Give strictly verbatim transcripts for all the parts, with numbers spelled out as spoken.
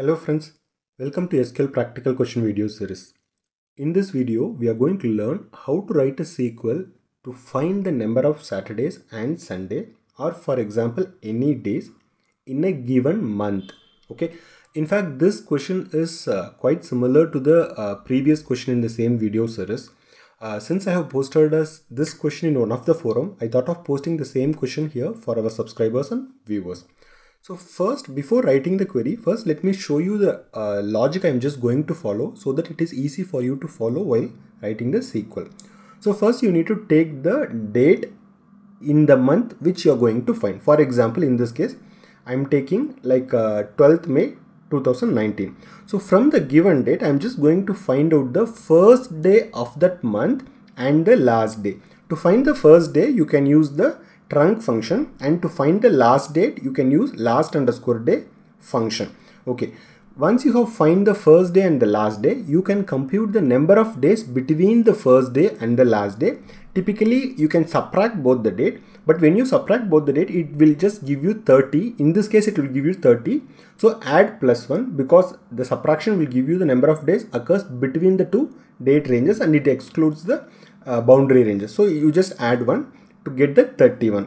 Hello friends, welcome to S Q L practical question video series. In this video, we are going to learn how to write a S Q L to find the number of Saturdays and Sunday, or for example any days in a given month. Okay. In fact, this question is uh, quite similar to the uh, previous question in the same video series. Uh, since I have posted us this question in one of the forum, I thought of posting the same question here for our subscribers and viewers. So first, before writing the query, first let me show you the uh, logic I'm just going to follow so that it is easy for you to follow while writing the S Q L. So first you need to take the date in the month which you're going to find. For example, in this case, I'm taking like uh, twelfth May two thousand nineteen. So from the given date, I'm just going to find out the first day of that month and the last day. To find the first day, you can use the trunk function, and to find the last date you can use last underscore day function. Okay, once you have find the first day and the last day, you can compute the number of days between the first day and the last day. Typically you can subtract both the date, but when you subtract both the date, it will just give you thirty. In this case, it will give you thirty. So add plus one, because the subtraction will give you the number of days occurs between the two date ranges and it excludes the uh, boundary ranges. So you just add one to get the thirty-one.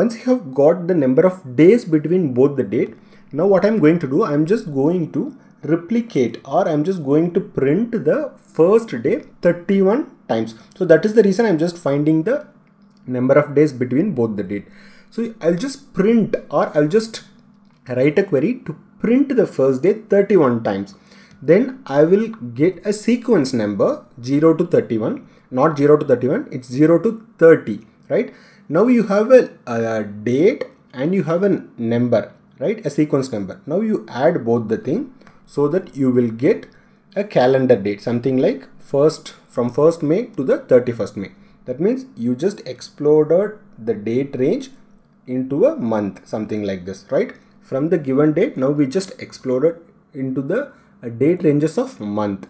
Once you have got the number of days between both the date, now what I'm going to do, I'm just going to replicate, or I'm just going to print the first day thirty-one times. So that is the reason I'm just finding the number of days between both the date. So I'll just print, or I'll just write a query to print the first day thirty-one times. Then I will get a sequence number zero to thirty-one, not zero to thirty-one, it's zero to thirty. Right now you have a, a date and you have a number, right, a sequence number. Now you add both the thing so that you will get a calendar date, something like first from first May to the thirty-first May. That means you just exploded the date range into a month, something like this, right? From the given date, now we just exploded into the date ranges of month.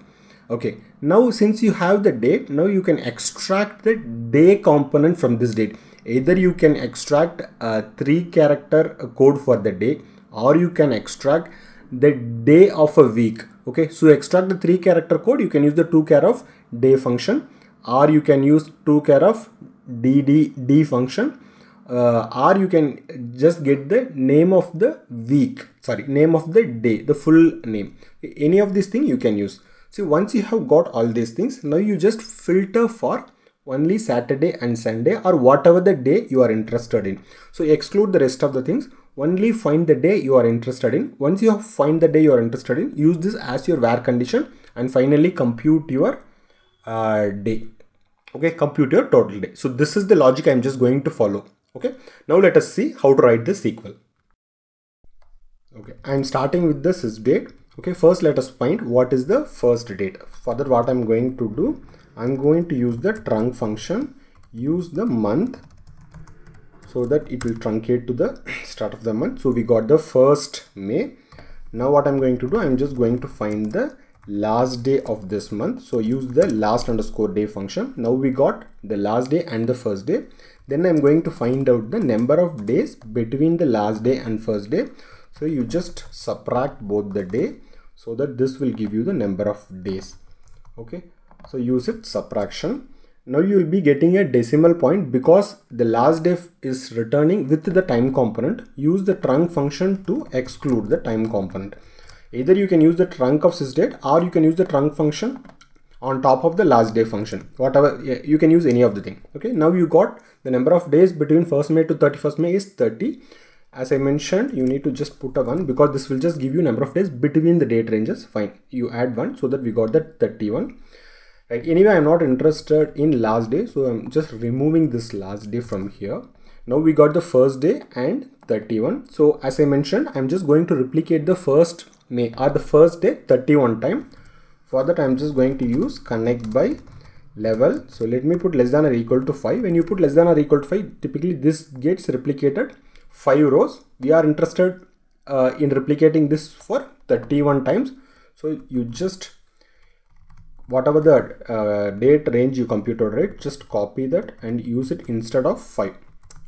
Okay, now since you have the date, now you can extract the day component from this date. Either you can extract a three character code for the day, or you can extract the day of a week. Okay, so extract the three character code, you can use the two care of day function, or you can use two care of D D D function, uh, or you can just get the name of the week, sorry, name of the day, the full name. Any of these things you can use. So once you have got all these things, now you just filter for only Saturday and Sunday, or whatever the day you are interested in. So exclude the rest of the things, only find the day you are interested in. Once you have find the day you are interested in, use this as your where condition and finally compute your uh, day. Okay, compute your total day. So this is the logic I am just going to follow. Okay, now let us see how to write the S Q L. Okay, I am starting with the sysdate. Okay, first let us find what is the first date. For that, what I'm going to do, I'm going to use the trunk function, use the month so that it will truncate to the start of the month. So we got the first May. Now what I'm going to do, I'm just going to find the last day of this month. So use the last underscore day function. Now we got the last day and the first day. Then I'm going to find out the number of days between the last day and first day. So you just subtract both the day so that this will give you the number of days. Okay, so use it subtraction. Now you will be getting a decimal point because the last day is returning with the time component. Use the trunk function to exclude the time component. Either you can use the trunk of sysdate, or you can use the trunk function on top of the last day function, whatever, you can use any of the thing. Okay, now you got the number of days between first May to thirty-first May is thirty. As I mentioned, you need to just put a one because this will just give you number of days between the date ranges. Fine, you add one so that we got that thirty-one. Right, anyway, I'm not interested in last day, so I'm just removing this last day from here. Now we got the first day and thirty-one. So as I mentioned, I'm just going to replicate the first May or the first day thirty-one time. For that, I'm just going to use connect by level. So let me put less than or equal to five. When you put less than or equal to five, typically this gets replicated five rows. We are interested uh, in replicating this for thirty-one times. So you just, whatever the uh, date range you computed, right, just copy that and use it instead of five,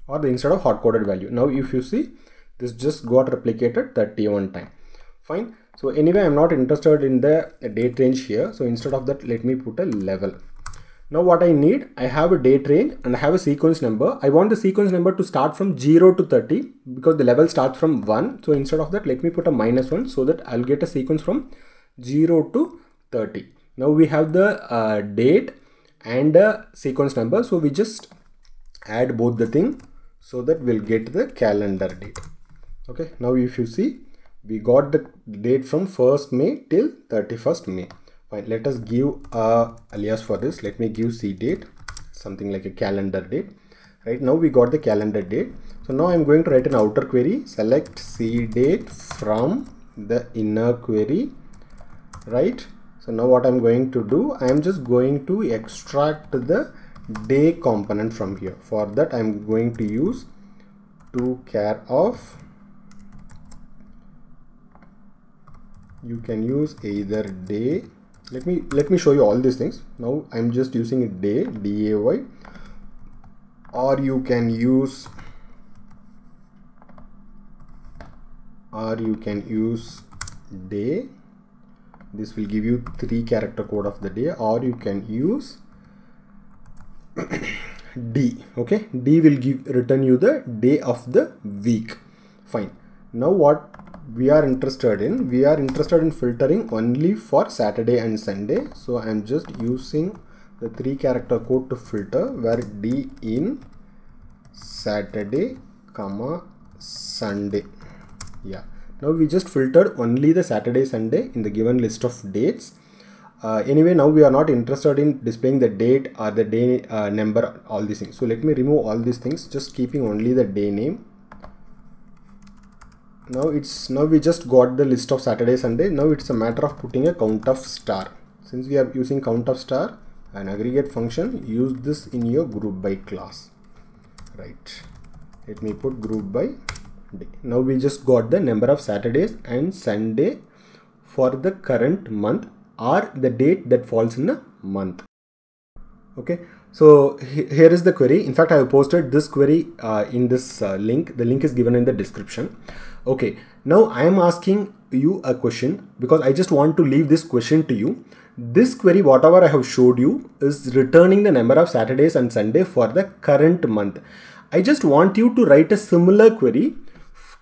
or the instead of hard coded value. Now if you see, this just got replicated thirty-one times. fine. So anyway, I'm not interested in the date range here. So instead of that, let me put a level. Now what I need, I have a date range and I have a sequence number. I want the sequence number to start from zero to thirty because the level starts from one. So instead of that, let me put a minus one so that I'll get a sequence from zero to thirty. Now we have the uh, date and a sequence number. So we just add both the thing so that we'll get the calendar date. Okay, now if you see, we got the date from first May till thirty-first May. Fine, let us give a alias for this. Let me give C date, something like a calendar date. Right now we got the calendar date. So now I'm going to write an outer query, select C date from the inner query, right? So now what I'm going to do, I'm just going to extract the day component from here. For that, I'm going to use to care of. You can use either day. Let me let me show you all these things. Now I'm just using a day, D A Y, or you can use or you can use day. This will give you three character code of the day, or you can use D. Okay, D will give return you the day of the week. Fine. Now what we are interested in, we are interested in filtering only for Saturday and Sunday. So I'm just using the three character code to filter, where D in Saturday comma Sunday. Yeah, now we just filtered only the Saturday Sunday in the given list of dates. Uh, anyway, now we are not interested in displaying the date or the day uh, number, all these things. So let me remove all these things, just keeping only the day name. Now it's now we just got the list of Saturday Sunday. Now it's a matter of putting a count of star. Since we are using count of star, an aggregate function, use this in your group by class, right? Let me put group by day. Now we just got the number of Saturdays and Sunday for the current month or the date that falls in a month. Okay, so he, here is the query. In fact, I have posted this query uh, in this uh, link. The link is given in the description. Okay, now I am asking you a question because I just want to leave this question to you. This query, whatever I have showed you, is returning the number of Saturdays and Sunday for the current month. I just want you to write a similar query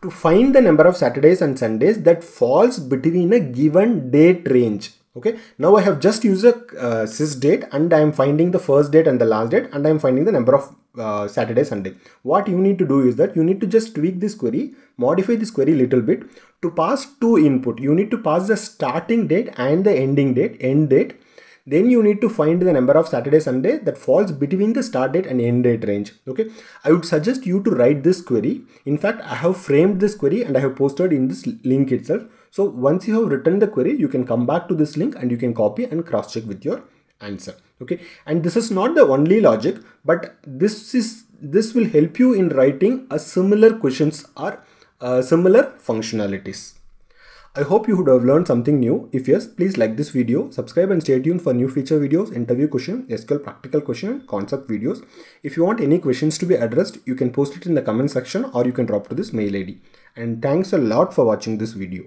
to find the number of Saturdays and Sundays that falls between a given date range. Okay, now I have just used a uh, sysdate and I am finding the first date and the last date, and I am finding the number of uh, Saturday, Sunday. What you need to do is that you need to just tweak this query, modify this query little bit to pass two input. You need to pass the starting date and the ending date, end date. Then you need to find the number of Saturday, Sunday that falls between the start date and end date range. Okay, I would suggest you to write this query. In fact, I have framed this query and I have posted in this link itself. So once you have written the query, you can come back to this link and you can copy and cross check with your answer. Okay. And this is not the only logic, but this is, this will help you in writing a similar questions or uh, similar functionalities. I hope you would have learned something new. If yes, please like this video, subscribe and stay tuned for new feature videos, interview question, S Q L practical question and concept videos. If you want any questions to be addressed, you can post it in the comment section or you can drop to this mail I D. And thanks a lot for watching this video.